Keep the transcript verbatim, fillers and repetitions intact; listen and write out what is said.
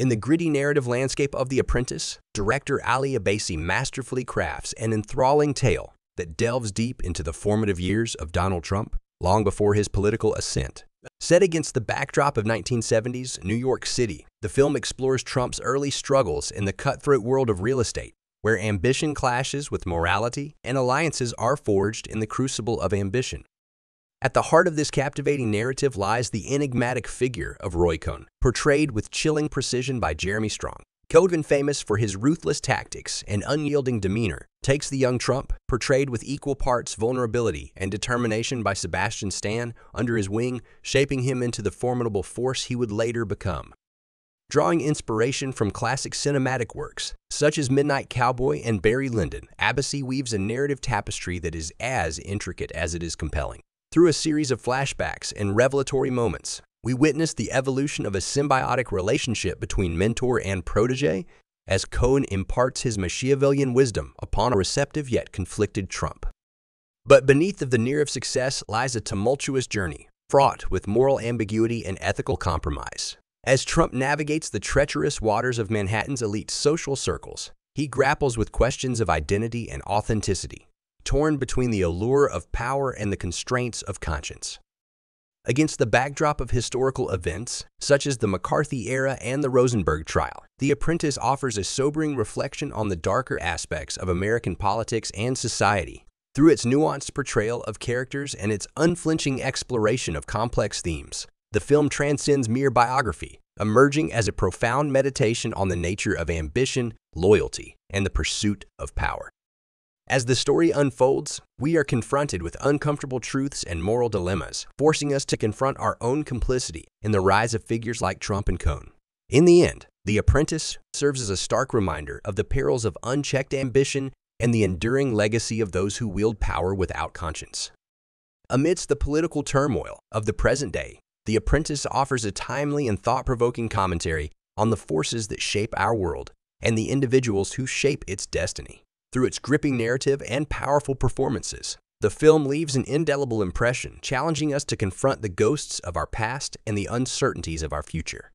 In the gritty narrative landscape of The Apprentice, director Ali Abbasi masterfully crafts an enthralling tale that delves deep into the formative years of Donald Trump, long before his political ascent. Set against the backdrop of nineteen seventies New York City, the film explores Trump's early struggles in the cutthroat world of real estate, where ambition clashes with morality and alliances are forged in the crucible of ambition. At the heart of this captivating narrative lies the enigmatic figure of Roy Cohn, portrayed with chilling precision by Jeremy Strong. Cohn, famous for his ruthless tactics and unyielding demeanor, takes the young Trump, portrayed with equal parts vulnerability and determination by Sebastian Stan, under his wing, shaping him into the formidable force he would later become. Drawing inspiration from classic cinematic works, such as Midnight Cowboy and Barry Lyndon, Abbasi weaves a narrative tapestry that is as intricate as it is compelling. Through a series of flashbacks and revelatory moments, we witness the evolution of a symbiotic relationship between mentor and protege as Cohn imparts his Machiavellian wisdom upon a receptive yet conflicted Trump. But beneath the veneer of success lies a tumultuous journey, fraught with moral ambiguity and ethical compromise. As Trump navigates the treacherous waters of Manhattan's elite social circles, he grapples with questions of identity and authenticity, torn between the allure of power and the constraints of conscience. Against the backdrop of historical events, such as the McCarthy era and the Rosenberg trial, The Apprentice offers a sobering reflection on the darker aspects of American politics and society. Through its nuanced portrayal of characters and its unflinching exploration of complex themes, the film transcends mere biography, emerging as a profound meditation on the nature of ambition, loyalty, and the pursuit of power. As the story unfolds, we are confronted with uncomfortable truths and moral dilemmas, forcing us to confront our own complicity in the rise of figures like Trump and Cohn. In the end, The Apprentice serves as a stark reminder of the perils of unchecked ambition and the enduring legacy of those who wield power without conscience. Amidst the political turmoil of the present day, The Apprentice offers a timely and thought-provoking commentary on the forces that shape our world and the individuals who shape its destiny. Through its gripping narrative and powerful performances, the film leaves an indelible impression, challenging us to confront the ghosts of our past and the uncertainties of our future.